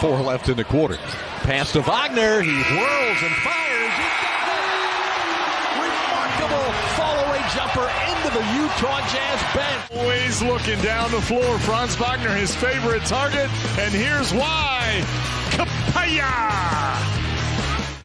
4 left in the quarter. Pass to Wagner. He whirls and fires. He's got it! Remarkable fall-away jumper into the Utah Jazz bench. Always looking down the floor. Franz Wagner, his favorite target. And here's why. Kapaya!